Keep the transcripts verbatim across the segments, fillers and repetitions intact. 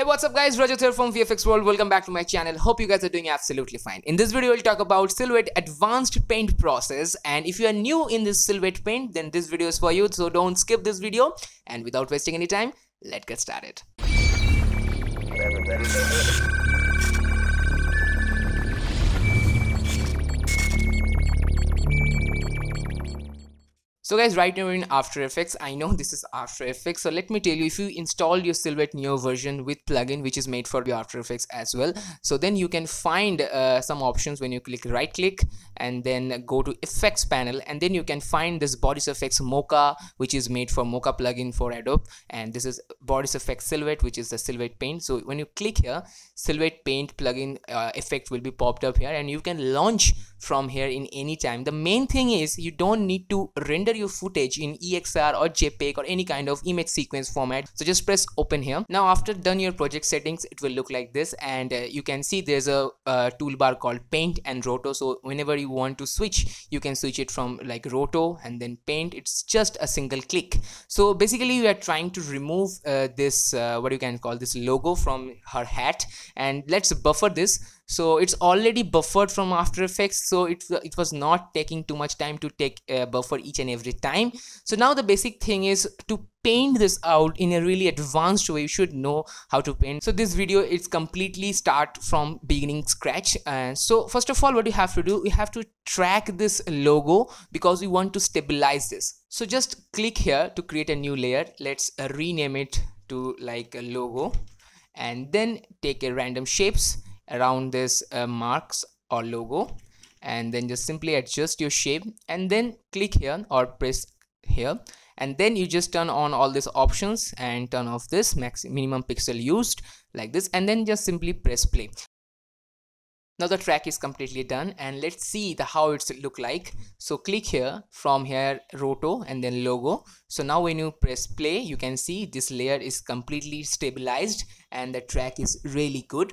Hey, what's up guys, Rajat here from V F X World. Welcome back to my channel. Hope you guys are doing absolutely fine. In this video, we'll talk about Silhouette advanced paint process, and if you are new in this Silhouette Paint, then this video is for you, so don't skip this video, and without wasting any time, let's get started. So guys, right now we're in After Effects. I know this is After Effects, so let me tell you, if you install your Silhouette Neo version with plugin which is made for your After Effects as well, so then you can find uh, some options when you click right click and then go to effects panel, and then you can find this Boris F X Mocha, which is made for Mocha plugin for Adobe, and this is Boris F X Silhouette, which is the Silhouette Paint. So when you click here, Silhouette Paint plugin uh, effect will be popped up here, and you can launch from here in any time. The main thing is you don't need to render your footage in E X R or JPEG or any kind of image sequence format, so just press open here. Now after done your project settings, it will look like this, and uh, you can see there's a uh, toolbar called paint and roto. So whenever you want to switch, you can switch it from like roto and then paint. It's just a single click. So basically we are trying to remove uh, this uh, what you can call this logo from her hat, and let's buffer this. So it's already buffered from After Effects, so it, it was not taking too much time to take uh, buffer each and every time. So now the basic thing is to paint this out in a really advanced way. You should know how to paint. So this video is completely start from beginning scratch. And uh, so first of all, what you have to do, you have to track this logo because we want to stabilize this. So just click here to create a new layer. Let's uh, rename it to like a logo, and then take a random shapes around this uh, marks or logo, and then just simply adjust your shape, and then click here or press here, and then you just turn on all these options and turn off this max minimum pixel used like this, and then just simply press play. Now the track is completely done, and let's see the how it's look like. So click here, from here roto and then logo. So now when you press play, you can see this layer is completely stabilized and the track is really good.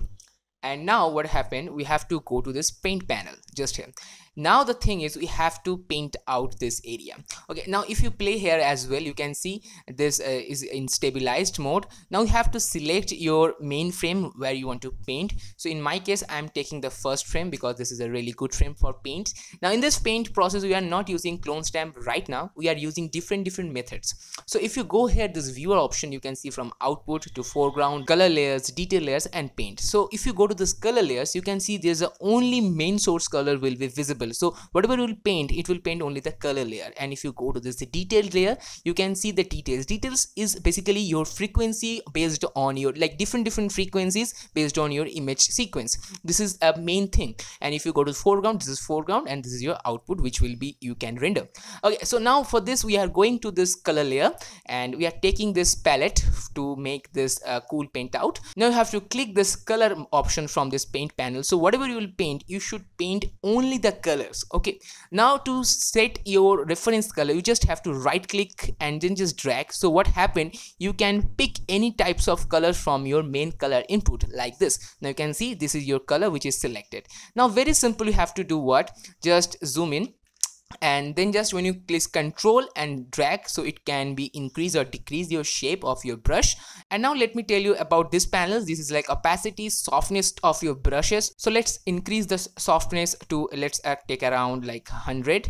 And now what happened, we have to go to this paint panel just here. Now the thing is, we have to paint out this area. Okay, now if you play here as well, you can see this uh, is in stabilized mode. Now you have to select your main frame where you want to paint. So in my case, I'm taking the first frame because this is a really good frame for paint. Now in this paint process, we are not using clone stamp right now. We are using different different methods. So if you go here, this viewer option, you can see from output to foreground, color layers, detail layers, and paint. So if you go to this color layers, you can see there's a only main source color will be visible. So whatever you will paint, it will paint only the color layer. And if you go to this the detailed layer, you can see the details. Details is basically your frequency based on your like different different frequencies based on your image sequence. This is a main thing. And if you go to foreground, this is foreground, and this is your output, which will be you can render. Okay, so now for this we are going to this color layer, and we are taking this palette to make this uh, cool paint out. Now you have to click this color option from this paint panel. So whatever you will paint, you should paint only the color. Okay, now to set your reference color, you just have to right click and then just drag. So what happened, you can pick any types of color from your main color input like this. Now you can see this is your color which is selected. Now very simple, you have to do what, just zoom in, and then just when you click control and drag, so it can be increase or decrease your shape of your brush. And now let me tell you about this panel. This is like opacity, softness of your brushes. So let's increase the softness to, let's uh, take around like one hundred,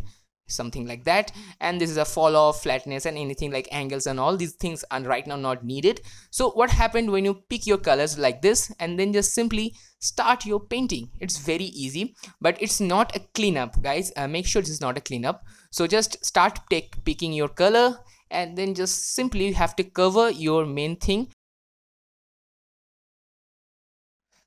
something like that. And this is a fall off, flatness, and anything like angles, and all these things are right now not needed. So what happened, when you pick your colors like this and then just simply start your painting, it's very easy, but it's not a cleanup guys. Uh, make sure this is not a cleanup. So just start take picking your color, and then just simply you have to cover your main thing.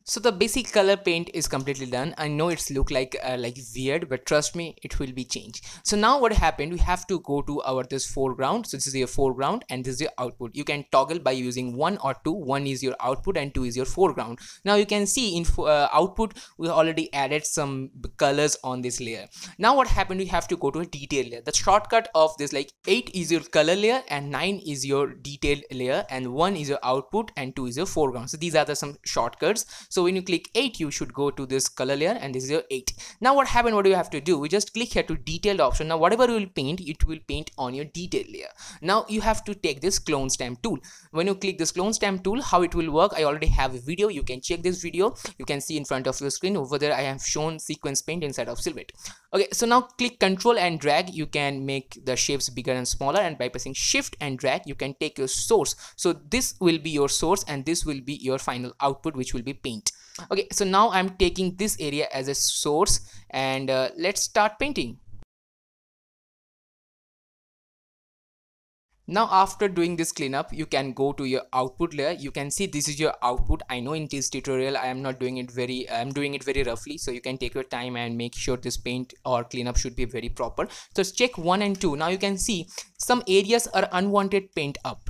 So the basic color paint is completely done. I know it's look like uh, like weird, but trust me, it will be changed. So now what happened, we have to go to our this foreground. So this is your foreground and this is your output. You can toggle by using one or two. One is your output and two is your foreground. Now you can see in uh, output we already added some colors on this layer. Now what happened, we have to go to a detail layer. The shortcut of this like eight is your color layer, and nine is your detail layer, and one is your output and two is your foreground. So these are the some shortcuts. So when you click eight, you should go to this color layer, and this is your eight. Now what happened, what do you have to do? We just click here to detailed option. Now whatever you will paint, it will paint on your detail layer. Now you have to take this clone stamp tool. When you click this clone stamp tool, how it will work, I already have a video, you can check this video, you can see in front of your screen over there I have shown sequence paint inside of Silhouette. Okay, so now click control and drag, you can make the shapes bigger and smaller, and by pressing shift and drag you can take your source. So this will be your source and this will be your final output, which will be paint. Okay, so now I'm taking this area as a source, and uh, let's start painting. Now after doing this cleanup, you can go to your output layer. You can see this is your output. I know in this tutorial I am not doing it very, I'm doing it very roughly. So you can take your time and make sure this paint or cleanup should be very proper. So check one and two. Now you can see some areas are unwanted paint up.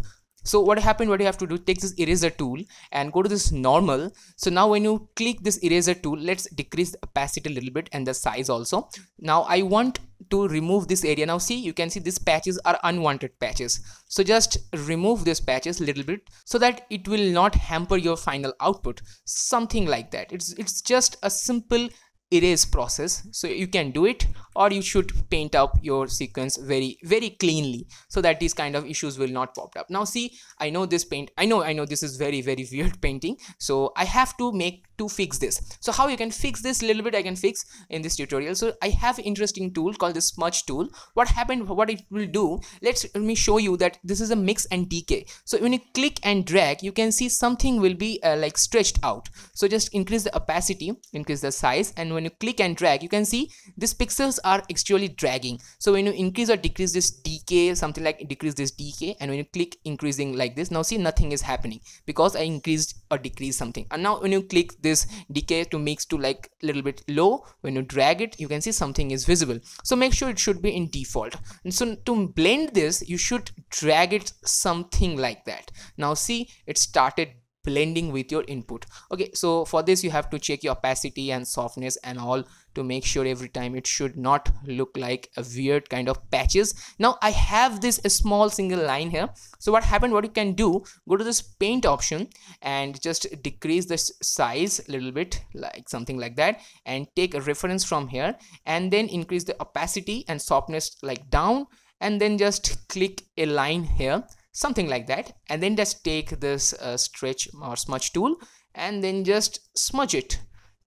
So what happened, what you have to do, take this eraser tool and go to this normal. So now when you click this eraser tool, let's decrease the opacity a little bit and the size also. Now I want to remove this area. Now see, you can see these patches are unwanted patches. So just remove these patches a little bit so that it will not hamper your final output. Something like that. It's, it's just a simple erase process. So you can do it, or you should paint up your sequence very very cleanly so that these kind of issues will not pop up. Now see, I know this paint, I know I know this is very very weird painting, so I have to make to fix this. So how you can fix this little bit, I can fix in this tutorial. So I have interesting tool called the smudge tool. What happened, what it will do, let's let me show you that this is a mix and decay. So when you click and drag, you can see something will be uh, like stretched out. So just increase the opacity, increase the size, and when When you click and drag, you can see these pixels are actually dragging. So when you increase or decrease this decay, something like decrease this decay, and when you click increasing like this, now see nothing is happening because I increased or decreased something. And now when you click this decay to mix to like a little bit low, when you drag it, you can see something is visible. So make sure it should be in default. And so to blend this, you should drag it something like that. Now see, it started blending with your input. Okay, so for this you have to check your opacity and softness and all to make sure every time it should not look like a weird kind of patches. Now I have this a small single line here. So what happened, what you can do, go to this paint option and just decrease this size a little bit, like something like that, and take a reference from here, and then increase the opacity and softness like down, and then just click a line here, something like that, and then just take this uh, stretch or smudge tool and then just smudge it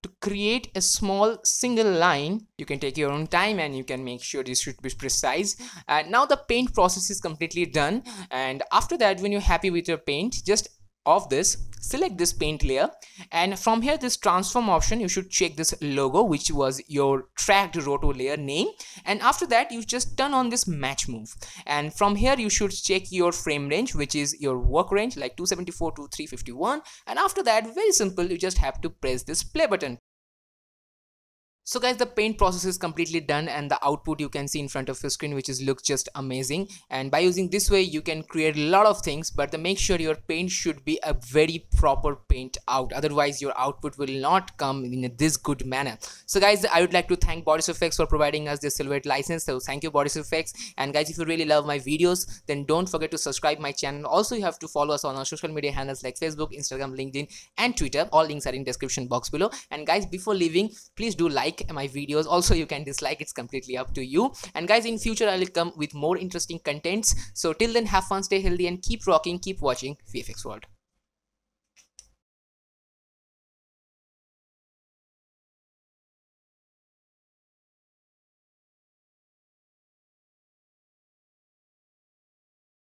to create a small single line. You can take your own time and you can make sure this should be precise. And uh, now the paint process is completely done, and after that when you're happy with your paint, just off this, select this paint layer, and from here this transform option, you should check this logo which was your tracked roto layer name, and after that you just turn on this match move, and from here you should check your frame range, which is your work range, like two seventy-four to three fifty-one, and after that very simple, you just have to press this play button. So guys, the paint process is completely done, and the output you can see in front of your screen, which is looks just amazing. And by using this way you can create a lot of things, but the make sure your paint should be a very proper paint out, otherwise your output will not come in this good manner. So guys, I would like to thank Boris F X for providing us this Silhouette license. So thank you Boris F X. And guys, if you really love my videos, then don't forget to subscribe my channel. Also you have to follow us on our social media handles like Facebook, Instagram, LinkedIn and Twitter. All links are in description box below. And guys, before leaving, please do like my videos. Also you can dislike, it's completely up to you. And guys, in future I will come with more interesting contents. So till then, have fun, stay healthy and keep rocking, keep watching V F X World.